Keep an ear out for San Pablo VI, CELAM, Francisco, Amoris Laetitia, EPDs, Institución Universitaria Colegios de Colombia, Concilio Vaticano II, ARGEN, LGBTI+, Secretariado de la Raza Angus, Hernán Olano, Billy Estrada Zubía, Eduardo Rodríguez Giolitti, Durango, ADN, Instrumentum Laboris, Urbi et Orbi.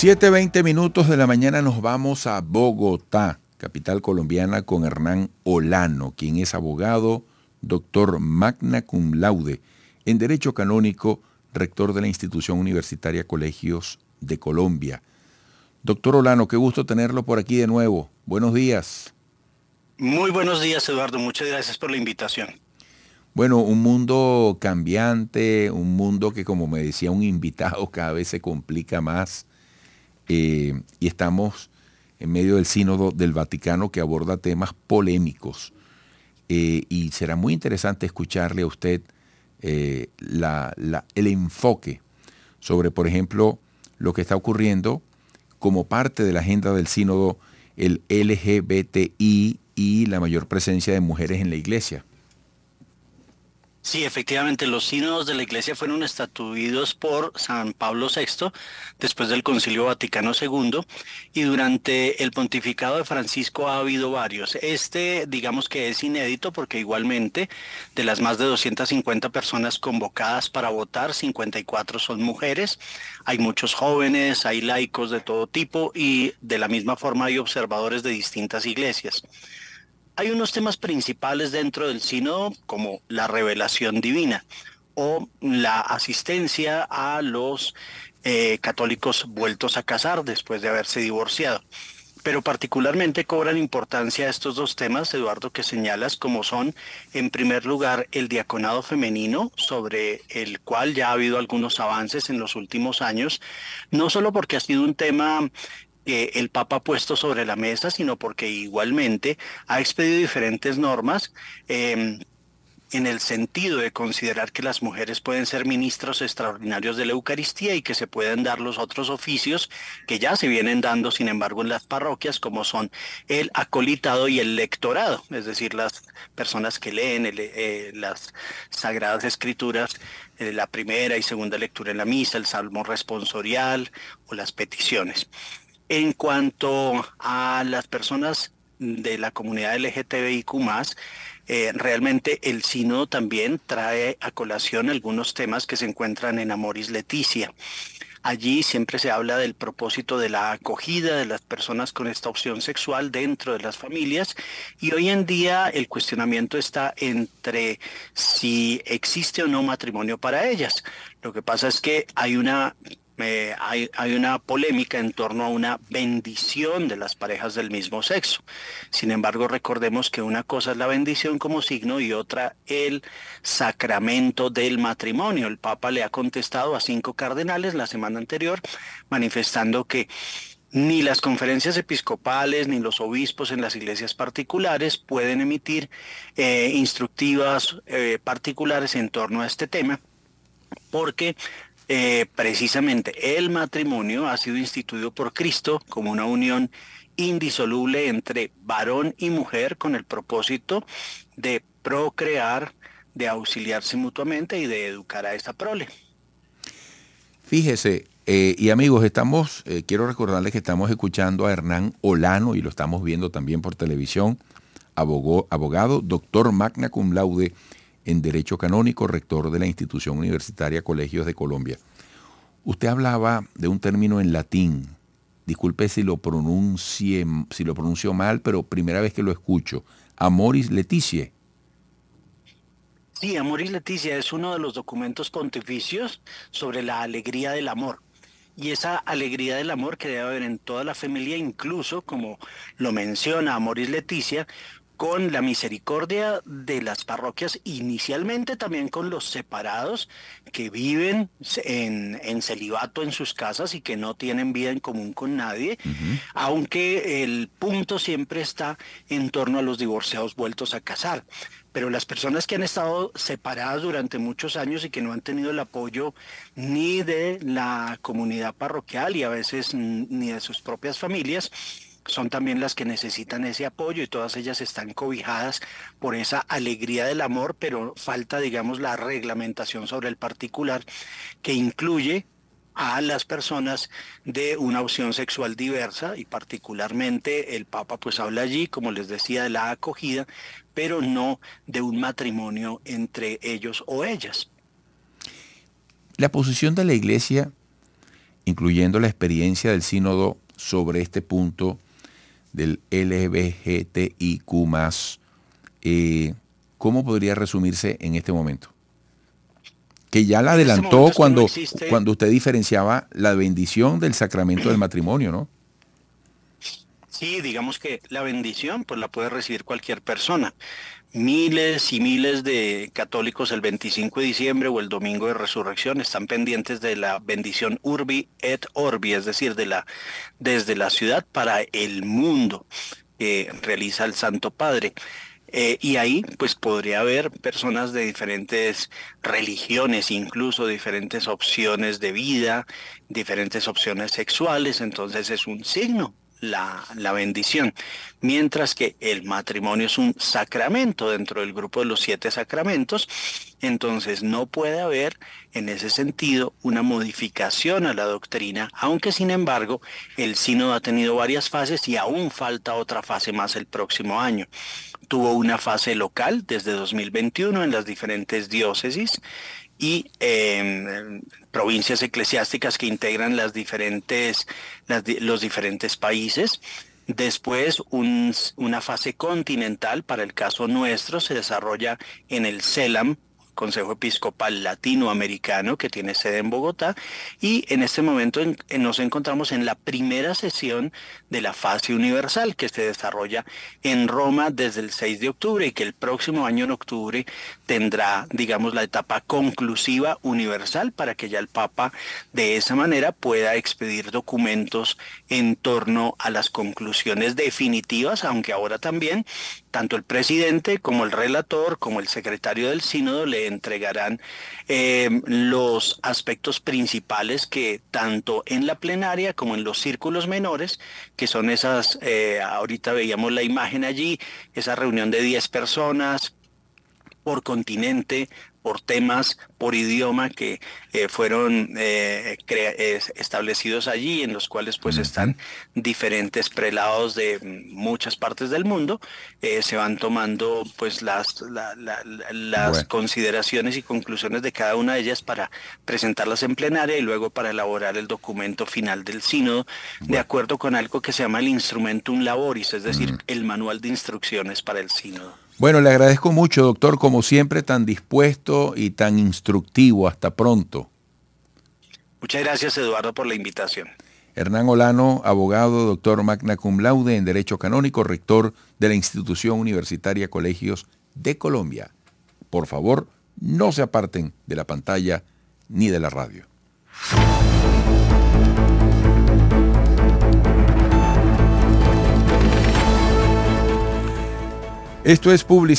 7:20 minutos de la mañana nos vamos a Bogotá, capital colombiana, con Hernán Olano, quien es abogado, doctor magna cum laude en Derecho Canónico, rector de la Institución Universitaria Colegios de Colombia. Doctor Olano, qué gusto tenerlo por aquí de nuevo. Buenos días. Muy buenos días, Eduardo. Muchas gracias por la invitación. Bueno, un mundo cambiante, un mundo que, como me decía un invitado, cada vez se complica más. Y estamos en medio del Sínodo del Vaticano que aborda temas polémicos. Y será muy interesante escucharle a usted el enfoque sobre, por ejemplo, lo que está ocurriendo como parte de la agenda del sínodo, el LGBTI y la mayor presencia de mujeres en la iglesia. Sí, efectivamente, los sínodos de la iglesia fueron estatuidos por San Pablo VI después del Concilio Vaticano II, y durante el pontificado de Francisco ha habido varios. Este, digamos que es inédito porque igualmente de las más de 250 personas convocadas para votar, 54 son mujeres. Hay muchos jóvenes, hay laicos de todo tipo y de la misma forma hay observadores de distintas iglesias. Hay unos temas principales dentro del sínodo, como la revelación divina o la asistencia a los católicos vueltos a casar después de haberse divorciado. Pero particularmente cobran importancia estos dos temas, Eduardo, que señalas, como son, en primer lugar, el diaconado femenino, sobre el cual ya ha habido algunos avances en los últimos años, no solo porque ha sido un tema que el Papa ha puesto sobre la mesa, sino porque igualmente ha expedido diferentes normas en el sentido de considerar que las mujeres pueden ser ministros extraordinarios de la Eucaristía y que se pueden dar los otros oficios que ya se vienen dando, sin embargo, en las parroquias, como son el acolitado y el lectorado, es decir, las personas que leen las Sagradas Escrituras, la primera y segunda lectura en la misa, el salmo responsorial o las peticiones. En cuanto a las personas de la comunidad LGBTIQ+, realmente el sínodo también trae a colación algunos temas que se encuentran en Amoris Laetitia. Allí siempre se habla del propósito de la acogida de las personas con esta opción sexual dentro de las familias, y hoy en día el cuestionamiento está entre si existe o no matrimonio para ellas. Lo que pasa es que hay una polémica en torno a una bendición de las parejas del mismo sexo. Sin embargo, recordemos que una cosa es la bendición como signo y otra el sacramento del matrimonio. El Papa le ha contestado a 5 cardenales la semana anterior, manifestando que ni las conferencias episcopales ni los obispos en las iglesias particulares pueden emitir instructivas particulares en torno a este tema, porque precisamente el matrimonio ha sido instituido por Cristo como una unión indisoluble entre varón y mujer, con el propósito de procrear, de auxiliarse mutuamente y de educar a esta prole. Fíjese, y amigos, quiero recordarles que estamos escuchando a Hernán Olano y lo estamos viendo también por televisión, abogado, doctor magna cum laude en Derecho Canónico, rector de la Institución Universitaria Colegios de Colombia. Usted hablaba de un término en latín. Disculpe si lo pronuncio mal, pero primera vez que lo escucho. Amoris Laetitia. Sí, Amoris Laetitia es uno de los documentos pontificios sobre la alegría del amor. Y esa alegría del amor que debe haber en toda la familia, incluso, como lo menciona Amoris Laetitia, con la misericordia de las parroquias, inicialmente también con los separados que viven en celibato en sus casas y que no tienen vida en común con nadie, aunque el punto siempre está en torno a los divorciados vueltos a casar. Pero las personas que han estado separadas durante muchos años y que no han tenido el apoyo ni de la comunidad parroquial y a veces ni de sus propias familias, son también las que necesitan ese apoyo, y todas ellas están cobijadas por esa alegría del amor, pero falta, digamos, la reglamentación sobre el particular, que incluye a las personas de una opción sexual diversa, y particularmente el Papa pues habla allí, como les decía, de la acogida, pero no de un matrimonio entre ellos o ellas. La posición de la Iglesia incluyendo la experiencia del sínodo sobre este punto del LGBTIQ+, ¿cómo podría resumirse en este momento? Que ya la adelantó cuando usted diferenciaba la bendición del sacramento del matrimonio, ¿no? Sí, digamos que la bendición pues la puede recibir cualquier persona. Miles y miles de católicos el 25 de diciembre o el domingo de resurrección están pendientes de la bendición Urbi et Orbi, es decir, desde la ciudad para el mundo, realiza el Santo Padre. Y ahí pues podría haber personas de diferentes religiones, incluso diferentes opciones de vida, diferentes opciones sexuales, entonces es un signo, la bendición. Mientras que el matrimonio es un sacramento dentro del grupo de los 7 sacramentos, entonces no puede haber en ese sentido una modificación a la doctrina, aunque sin embargo el sínodo ha tenido varias fases y aún falta otra fase más el próximo año. Tuvo una fase local desde 2021 en las diferentes diócesis y provincias eclesiásticas que integran los diferentes países. Después, una fase continental, para el caso nuestro, se desarrolla en el CELAM, Consejo Episcopal Latinoamericano, que tiene sede en Bogotá, y en este momento nos encontramos en la primera sesión de la fase universal que se desarrolla en Roma desde el 6 de octubre y que el próximo año en octubre tendrá, digamos, la etapa conclusiva universal para que ya el Papa de esa manera pueda expedir documentos en torno a las conclusiones definitivas, aunque ahora también tanto el presidente como el relator como el secretario del sínodo le entregarán los aspectos principales que tanto en la plenaria como en los círculos menores, que son esas, ahorita veíamos la imagen allí, esa reunión de 10 personas por continente, por temas, por idioma, que fueron establecidos allí, en los cuales pues están diferentes prelados de muchas partes del mundo, se van tomando pues las consideraciones y conclusiones de cada una de ellas para presentarlas en plenaria y luego para elaborar el documento final del sínodo, de acuerdo con algo que se llama el Instrumentum Laboris, es decir, el manual de instrucciones para el sínodo. Bueno, le agradezco mucho, doctor, como siempre, tan dispuesto y tan instructivo. Hasta pronto. Muchas gracias, Eduardo, por la invitación. Hernán Olano, abogado, doctor magna cum laude en Derecho Canónico, rector de la Institución Universitaria Colegios de Colombia. Por favor, no se aparten de la pantalla ni de la radio. Esto es publicidad.